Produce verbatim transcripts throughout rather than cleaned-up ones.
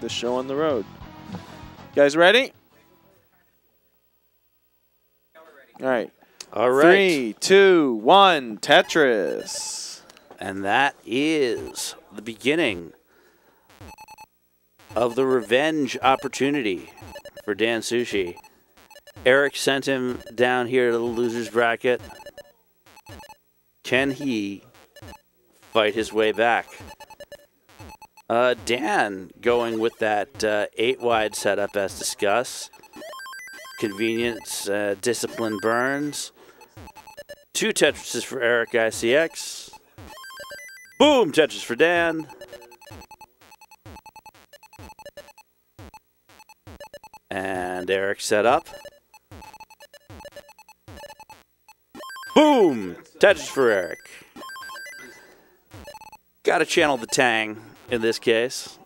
the show on the road. Guys ready? All right. All right. Three, two, one, Tetris. And that is the beginning of the revenge opportunity for Dan Sushi. Eric sent him down here to the loser's bracket. Can he fight his way back? Uh, Dan going with that uh, eight wide setup as discussed. Convenience, uh, discipline burns. Two Tetrises for Eric I C X. Boom, Tetris for Dan. And Eric set up. Boom, Tetris for Eric. Gotta channel the Tang in this case.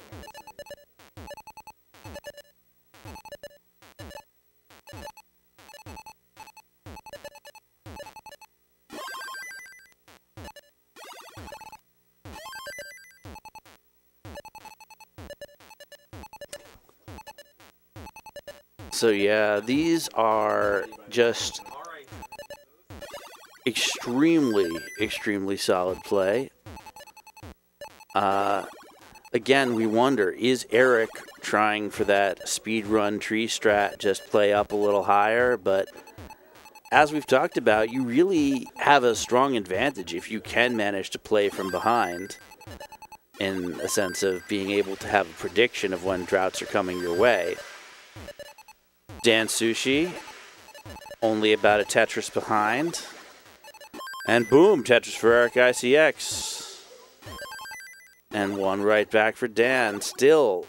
So yeah, these are just extremely, extremely solid play. Uh, again, we wonder, is Eric trying for that speed run tree strat, just play up a little higher? But as we've talked about, you really have a strong advantage if you can manage to play from behind, in a sense of being able to have a prediction of when droughts are coming your way. Dan Sushi, only about a Tetris behind. And boom, Tetris for Eric I C X. And one right back for Dan, still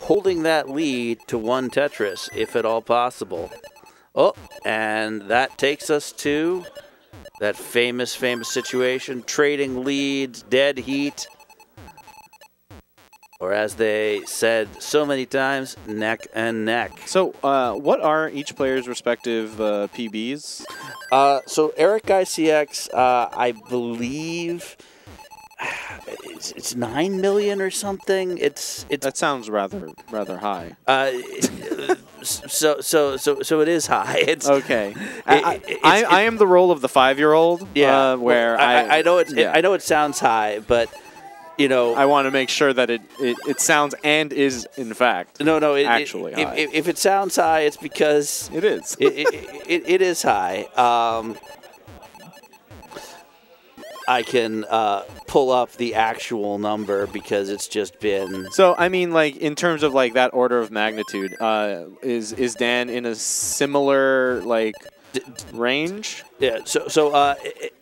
holding that lead to one Tetris, if at all possible. Oh, and that takes us to that famous, famous situation, trading leads, dead heat. Or as they said so many times, neck and neck. So uh, what are each player's respective uh, P Bs? Uh, so Eric I C X, uh, I believe it's, it's nine million or something. It's, it's that sounds rather rather high. Uh, so so so so it is high. It's, okay. It, I, it, it's, I, I am the role of the five-year-old. Yeah. Uh, where well, I, I I know it, yeah. it. I know it sounds high, but. You know, I want to make sure that it, it, it sounds and is, in fact, no, no, it, actually it, high. If, if it sounds high, it's because it is. it, it, it, it is high. Um, I can uh, pull up the actual number because it's just been. So, I mean, like, in terms of, like, that order of magnitude, uh, is, is Dan in a similar, like, d range? Yeah, so, so uh, it,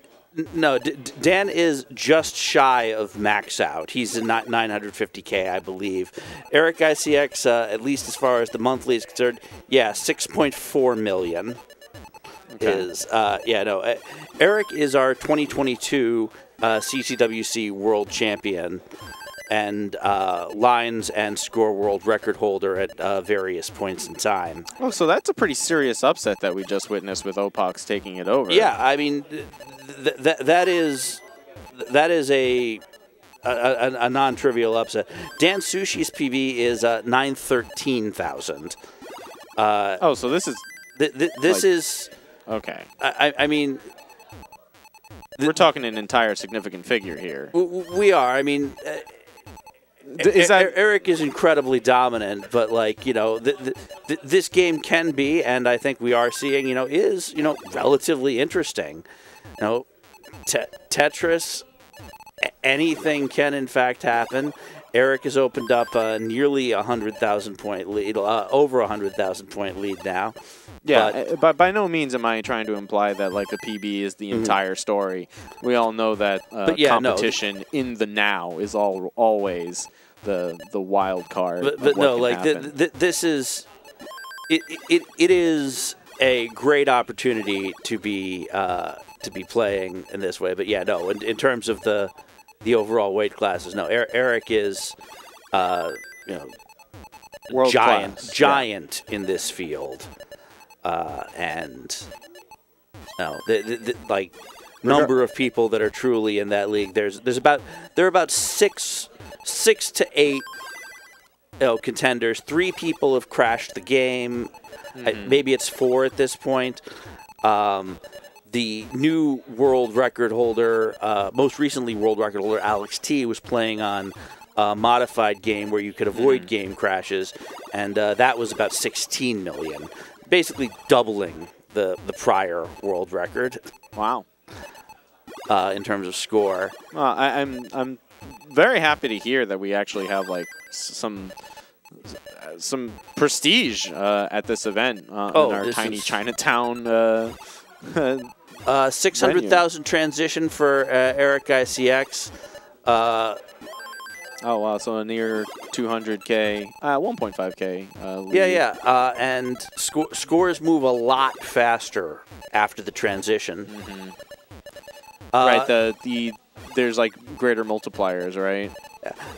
No, D Dan is just shy of max out. He's in nine hundred fifty K, I believe. Eric I C X, uh, at least as far as the monthly is concerned, yeah, six point four million. Okay. Is uh, yeah, no. Uh, Eric is our twenty twenty-two uh, C C W C World Champion and uh, lines and score world record holder at uh, various points in time. Oh, so that's a pretty serious upset that we just witnessed with Opox taking it over. Yeah, I mean. Th th that is that is a a, a, a non-trivial upset. Dan Sushi's P B is uh, nine thirteen thousand. Uh, oh, so this is th th this like, is okay. I, I mean, we're talking an entire significant figure here. We are. I mean, uh, is that Eric is incredibly dominant, but like you know, th th this game can be, and I think we are seeing you know is you know relatively interesting. You know, te Tetris, anything can in fact happen. Eric has opened up a nearly a hundred thousand point lead, uh, over a hundred thousand point lead now. Yeah, but by, by no means am I trying to imply that like the P B is the mm-hmm. entire story. We all know that uh, yeah, competition no. in the now is all always the the wild card. But, but no, like th th this is it, it. It is a great opportunity to be. Uh, to be playing in this way, but yeah, no, in, in terms of the the overall weight classes, no, er Eric is uh, you know World giant class. giant yeah. in this field uh, and no the, the, the, like number of people that are truly in that league, there's there's about there are about six six to eight you know, contenders. Three people have crashed the game. Mm-hmm. I, maybe it's four at this point. Um, the new world record holder, uh, most recently world record holder, Alex T, was playing on a modified game where you could avoid mm-hmm. game crashes, and uh, that was about sixteen million, basically doubling the, the prior world record. Wow. Uh, in terms of score. Well, I, I'm I'm very happy to hear that we actually have like some some prestige uh, at this event uh, oh, in our tiny Chinatown. Uh, uh, six hundred thousand transition for uh, Eric I C X. Uh, oh wow! So a near two hundred K, uh, one point five K. Uh, yeah, yeah, uh, and sco scores move a lot faster after the transition. Mm-hmm. Uh, right, the the there's like greater multipliers, right?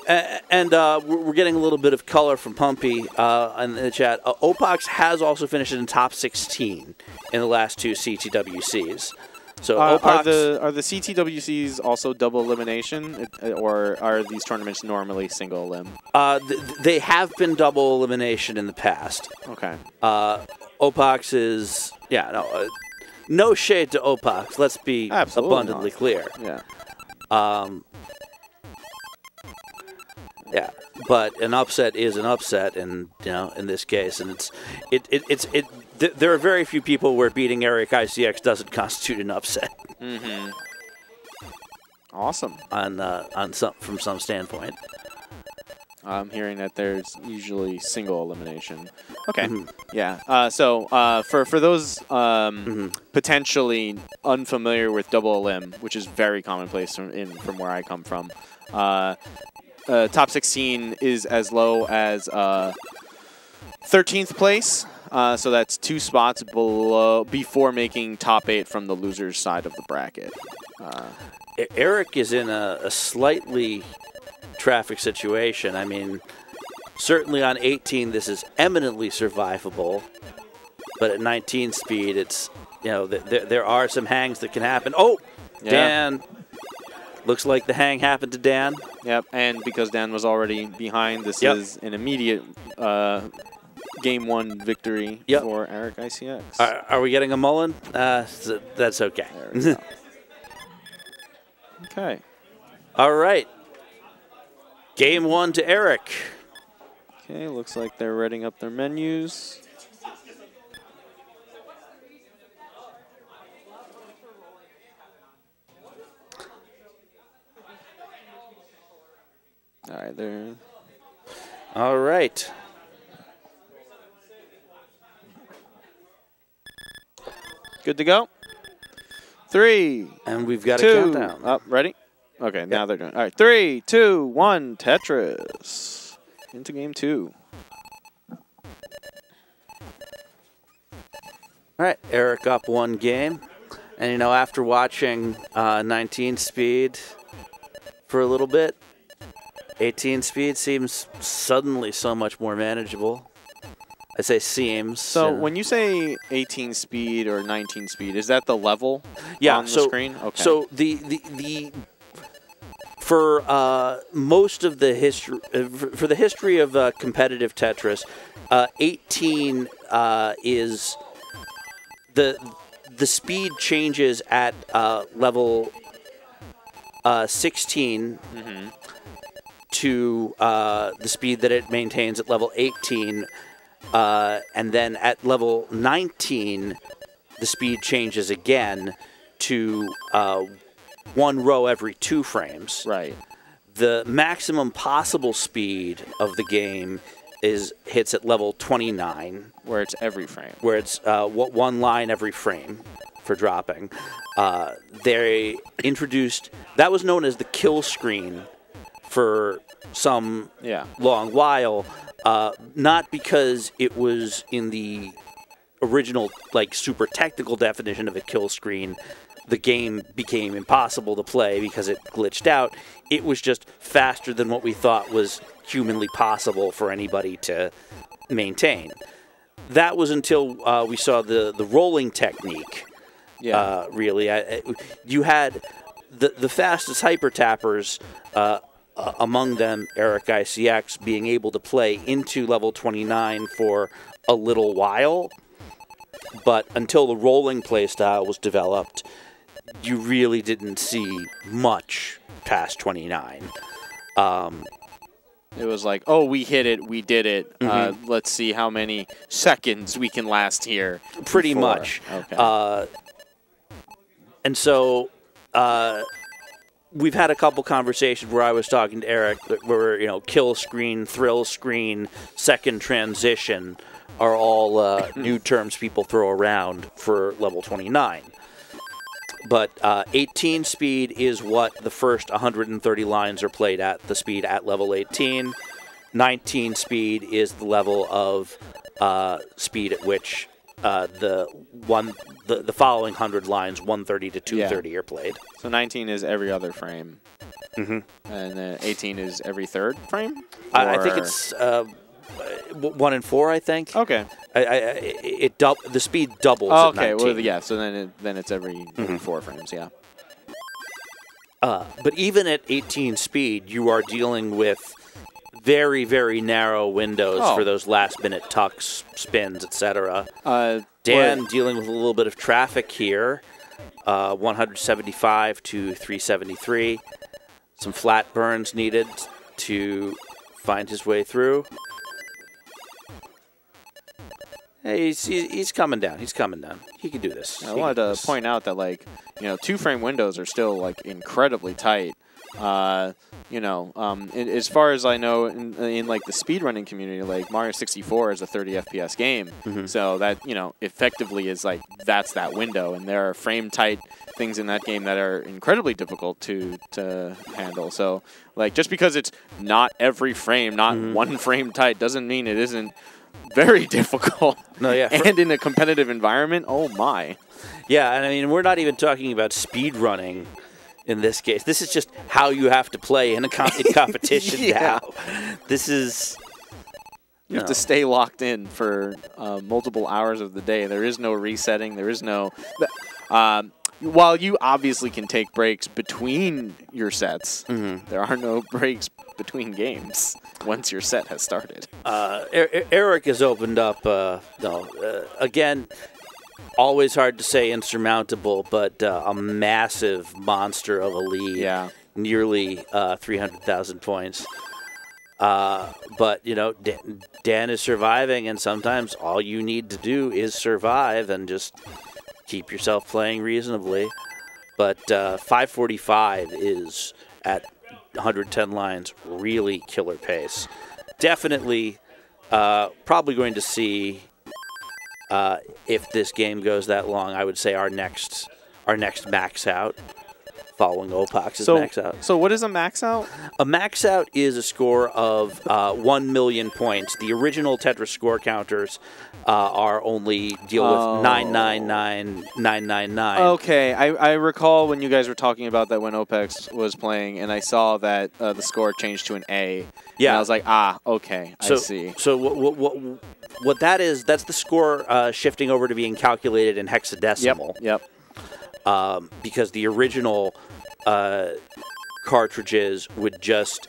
And, and uh, we're getting a little bit of color from Pumpy uh, in the chat. Uh, Opox has also finished in the top sixteen in the last two C T W Cs. So uh, Opox, are the are the C T W Cs also double elimination, or are these tournaments normally single elim? Uh, th they have been double elimination in the past. Okay. Uh, Opox is yeah no. Uh, No shade to Opox. Let's be Absolutely abundantly not. clear. Yeah. Um, yeah. But an upset is an upset, and you know, in this case, and it's it it it's it. Th there are very few people where beating Eric I C X doesn't constitute an upset. Mm-hmm. Awesome. On uh, on some from some standpoint. I'm hearing that there's usually single elimination. Okay. Mm-hmm. Yeah. Uh, so uh, for for those um, mm-hmm. potentially unfamiliar with double elim, which is very commonplace from in from where I come from, uh, uh, top sixteen is as low as uh, thirteenth place. Uh, so that's two spots below before making top eight from the loser's side of the bracket. Uh, Eric is in a, a slightly traffic situation. I mean, certainly on eighteen, this is eminently survivable, but at nineteen speed, it's, you know, th th there are some hangs that can happen. Oh, yeah. Dan. Looks like the hang happened to Dan. Yep, and because Dan was already behind, this yep. is an immediate uh, game one victory yep. for Eric I C X. Are, are we getting a mulligan? Uh, that's okay. There we go. Okay. All right. Game one to Eric. Okay, looks like they're reading up their menus. All right, there. All right. Good to go. Three. And we've got two, a countdown. Up, ready? Okay, yep. Now they're doing it. All right, three, two, one, Tetris. Into game two. All right, Eric up one game. And, you know, after watching uh, nineteen speed for a little bit, eighteen speed seems suddenly so much more manageable. I say seems. So yeah. When you say eighteen speed or nineteen speed, is that the level yeah, on so, the screen? Okay. So the the, the for uh, most of the history uh, for the history of uh, competitive Tetris, uh, eighteen uh, is the the speed changes at uh, level uh, sixteen. Mm-hmm. To uh, the speed that it maintains at level eighteen. Uh, and then at level nineteen, the speed changes again to uh, one row every two frames. Right. The maximum possible speed of the game is hits at level twenty-nine, where it's every frame. Where it's uh, one line every frame for dropping. Uh, they introduced that was known as the kill screen for some yeah. long while. Uh, not because it was in the original, like, super technical definition of a kill screen, the game became impossible to play because it glitched out. It was just faster than what we thought was humanly possible for anybody to maintain. That was until uh, we saw the, the rolling technique, yeah. uh, really. I, I, you had the, the fastest hyper tappers uh, uh, among them Eric I C X, being able to play into level twenty-nine for a little while. But until the rolling playstyle was developed, you really didn't see much past twenty-nine. Um, it was like, oh, we hit it, we did it. Mm-hmm. uh, let's see how many seconds we can last here. Pretty before. much. Okay. Uh, and so uh, we've had a couple conversations where I was talking to Eric where, you know, kill screen, thrill screen, second transition are all uh, new terms people throw around for level twenty-nine. But uh, eighteen speed is what the first one hundred thirty lines are played at, the speed at level eighteen. nineteen speed is the level of uh, speed at which uh, the one the, the following one hundred lines, one thirty to two thirty, yeah, are played. So nineteen is every other frame. Mm-hmm. And then eighteen is every third frame? I, I think it's... Uh, One and four, I think. Okay. I, I, it dub the speed doubles. Oh, okay. At nineteen. Well, yeah. So then, it, then it's every, mm-hmm, every four frames. Yeah. Uh, but even at eighteen speed, you are dealing with very, very narrow windows oh. for those last-minute tucks, spins, et cetera. Uh, Dan what? dealing with a little bit of traffic here. Uh, one seventy-five to three seventy-three. Some flat burns needed to find his way through. He's, he's coming down. He's coming down. He can do this. I he wanted to this. point out that, like, you know, two-frame windows are still, like, incredibly tight. Uh, you know, um, in, as far as I know, in, in, like, the speedrunning community, like, Mario sixty-four is a thirty F P S game. Mm-hmm. So that, you know, effectively is, like, that's that window. And there are frame-tight things in that game that are incredibly difficult to, to handle. So, like, just because it's not every frame, not mm-hmm. one frame tight, doesn't mean it isn't very difficult. No, yeah. And in a competitive environment, oh my. Yeah, and I mean, we're not even talking about speed running in this case. This is just how you have to play in a com in competition yeah. now. This is... You no. have to stay locked in for uh, multiple hours of the day. There is no resetting. There is no... Um, while you obviously can take breaks between your sets, mm-hmm. there are no breaks between games once your set has started. Uh, er Eric has opened up, uh, no, uh, again, always hard to say insurmountable, but uh, a massive monster of a lead, yeah. nearly uh, three hundred thousand points. Uh, but, you know, Dan, Dan is surviving, and sometimes all you need to do is survive and just... keep yourself playing reasonably. But uh, five forty-five is, at one hundred ten lines, really killer pace. Definitely uh, probably going to see, uh, if this game goes that long, I would say our next our next max out, following Opox, is so, max out. So what is a max out? A max out is a score of uh, one million points. The original Tetris score counters uh, are only deal oh. with nine ninety-nine, nine ninety-nine. Okay, I, I recall when you guys were talking about that when Opox was playing, and I saw that uh, the score changed to an A. Yeah. And I was like, ah, okay, so, I see. So what, what, what, what that is, that's the score uh, shifting over to being calculated in hexadecimal. Yep, yep. Um, because the original uh, cartridges would just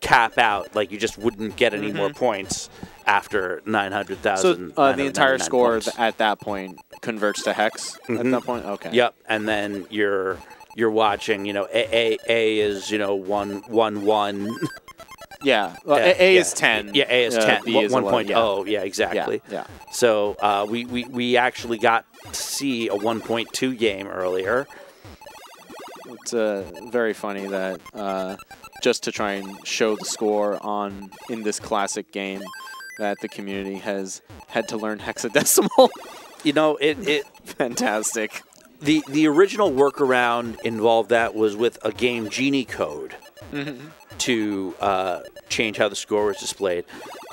cap out. Like, you just wouldn't get any mm-hmm. more points after nine hundred thousand. So uh, the entire score points. at that point converts to hex mm-hmm. at that point? Okay. Yep. And then you're you're watching, you know, A, A, A is, you know, one, one, one. Yeah. Well, uh, A, A yeah. is ten. Yeah, A is uh, ten. one point oh. Yeah. Oh, yeah, exactly. Yeah. yeah. So uh, we, we, we actually got to see a one point two game earlier. It's uh, very funny that uh, just to try and show the score on in this classic game that the community has had to learn hexadecimal. You know, it... it Fantastic. The, the original workaround involved that was with a game Genie code. Mm-hmm. to uh, change how the score was displayed.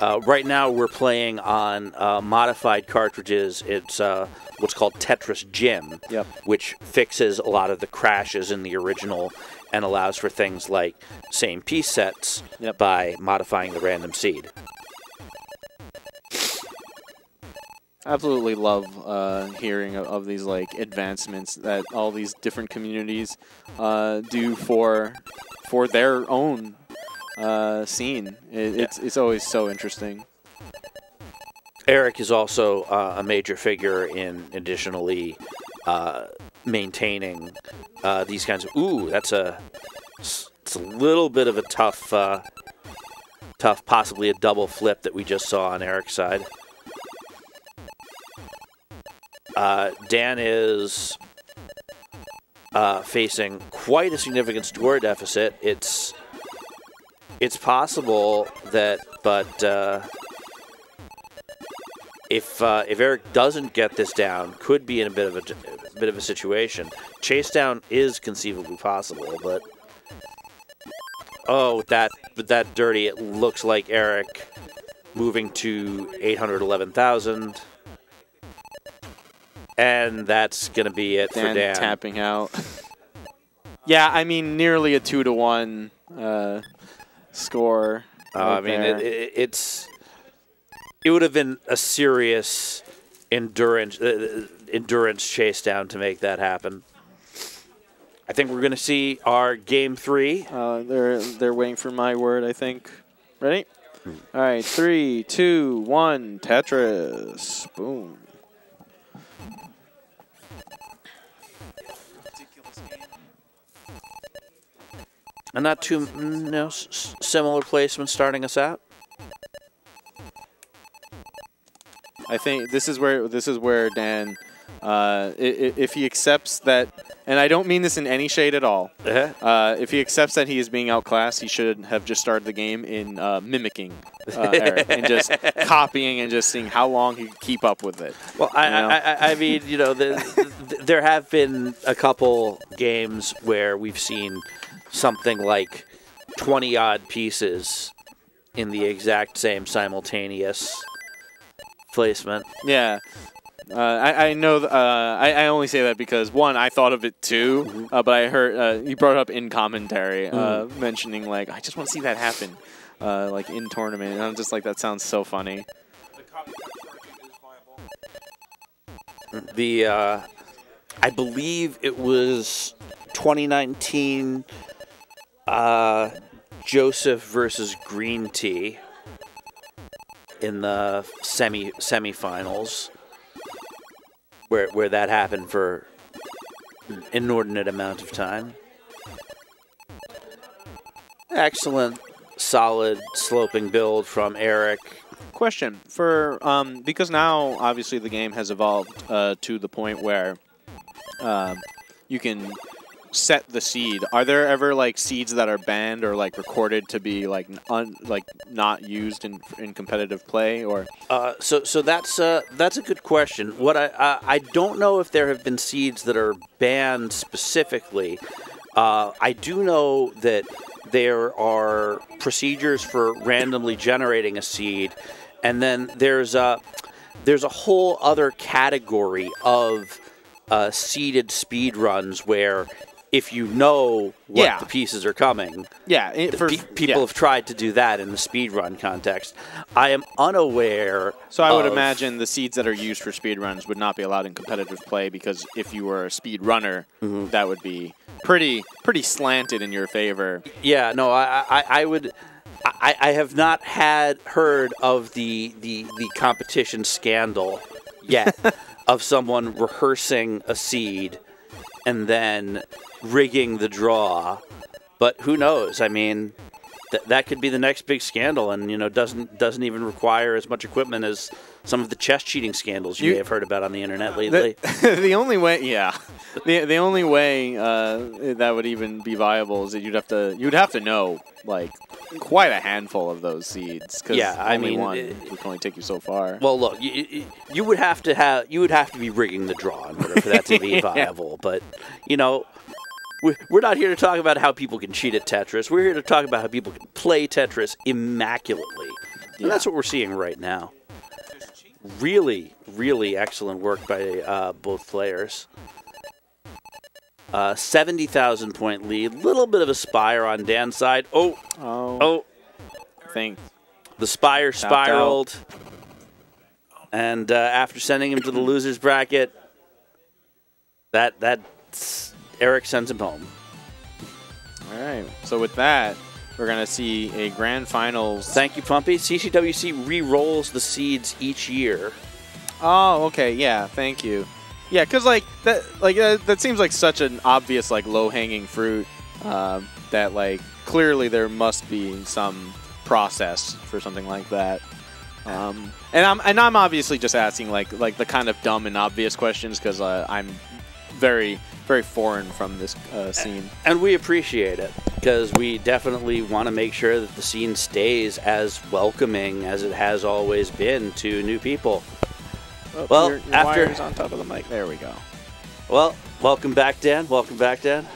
Uh, right now we're playing on uh, modified cartridges. It's uh, what's called Tetris Gym, yep. which fixes a lot of the crashes in the original and allows for things like same piece sets yep. by modifying the random seed. Absolutely love uh, hearing of, of these like advancements that all these different communities uh, do for for their own uh, scene. It, yeah. It's it's always so interesting. Eric is also uh, a major figure in additionally uh, maintaining uh, these kinds of. Ooh, that's a it's a little bit of a tough, uh, tough, possibly a double flip that we just saw on Eric's side. Uh, Dan is uh, facing quite a significant score deficit. It's it's possible that, but. Uh, If uh, if Eric doesn't get this down, could be in a bit of a, a bit of a situation. Chase down is conceivably possible, but oh, with that with that dirty, it looks like Eric moving to eight hundred eleven thousand, and that's gonna be it Dan for Dan tapping out. Yeah, I mean, nearly a two to one uh, score. Uh, right I mean, it, it, it's. It would have been a serious endurance uh, endurance chase down to make that happen. I think we're going to see our game three. Uh, they're they're waiting for my word. I think. Ready? Mm. All right. Three, two, one. Tetris. Boom. And not too no s similar placement starting us out. I think this is where this is where Dan, uh, if he accepts that, and I don't mean this in any shade at all. Uh-huh. uh, if he accepts that he is being outclassed, he should have just started the game in uh, mimicking uh, Eric and just copying and just seeing how long he could keep up with it. Well, I, I, I, I mean, you know, the, the, there have been a couple games where we've seen something like twenty odd pieces in the exact same simultaneous. Placement. Yeah, uh, I, I know. Th uh, I, I only say that because one, I thought of it too, mm-hmm. uh, but I heard uh, you brought it up in commentary, mm-hmm. uh, mentioning like I just want to see that happen, uh, like in tournament, and I'm just like that sounds so funny. The uh, I believe it was twenty nineteen uh, Joseph versus Green Tea. In the semi semifinals, where where that happened for an inordinate amount of time. Excellent, solid sloping build from Eric. Question for um because now obviously the game has evolved uh, to the point where uh, you can set the seed. Are there ever like seeds that are banned or like recorded to be like un like not used in in competitive play or? Uh, so so that's uh that's a good question. What I I, I don't know if there have been seeds that are banned specifically. Uh, I do know that there are procedures for randomly generating a seed, and then there's a there's a whole other category of uh, seeded speed runs where. If you know what yeah. the pieces are coming. Yeah. It, for, pe people yeah. have tried to do that in the speedrun context. I am unaware So I would imagine the seeds that are used for speedruns would not be allowed in competitive play because if you were a speedrunner, mm-hmm. that would be pretty pretty slanted in your favor. Yeah, no, I, I, I would... I, I have not had heard of the, the, the competition scandal yet of someone rehearsing a seed and then... rigging the draw, but who knows? I mean, th that could be the next big scandal, and you know, doesn't doesn't even require as much equipment as some of the chess cheating scandals you, you may have heard about on the internet lately. The, the only way, yeah, the the only way uh, that would even be viable is that you'd have to you'd have to know like quite a handful of those seeds. Cause yeah, I mean, one it, it can only take you so far. Well, look, you, you would have to have you would have to be rigging the draw in order for that to be viable. But you know. We're not here to talk about how people can cheat at Tetris. We're here to talk about how people can play Tetris immaculately. Yeah. And that's what we're seeing right now. Really, really excellent work by uh, both players. Uh, seventy thousand point lead. Little bit of a spire on Dan's side. Oh. Oh. Oh. Thanks. The spire spiraled. And uh, after sending him to the loser's bracket, that that's... Eric sends him home. All right. So with that, We're going to see a grand finals. Thank you, Pumpy. C C W C re-rolls the seeds each year. Oh, okay. Yeah, thank you. Yeah, because like that, like uh, that seems like such an obvious, like, low-hanging fruit uh, that, like, clearly there must be some process for something like that. Um, and I'm and I'm obviously just asking like like the kind of dumb and obvious questions because uh, I'm very very foreign from this uh, scene. And we appreciate it because we definitely want to make sure that the scene stays as welcoming as it has always been to new people. Oh, well, your, your after wire's on top of the mic, there we go. Well, welcome back, Dan. Welcome back, Dan.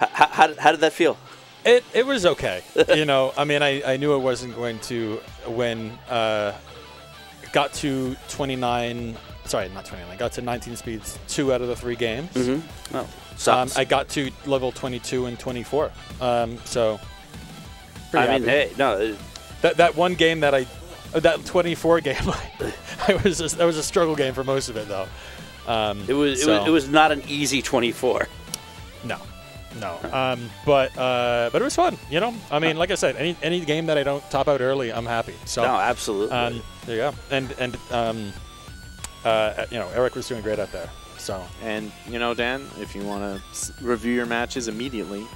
H how, how, did, how did that feel? It, it was okay. You know, I mean, I, I knew it wasn't going to when uh, got to twenty-nine, sorry, not twenty-nine, got to nineteen speeds, two out of the three games. Mm-hmm. Oh, sucks. Um, I got to level twenty-two and twenty-four. Um, so, I happy. mean, hey, no. That, that one game that I, that twenty-four game, I was just, that was a struggle game for most of it, though. Um, it, was, so. it, was, it was not an easy twenty-four. No. No, um, but uh, but it was fun, you know. I mean, like I said, any any game that I don't top out early, I'm happy. So no, absolutely. Um, there you go. And and um, uh, you know, Eric was doing great out there. So and you know, Dan, if you want to review your matches immediately.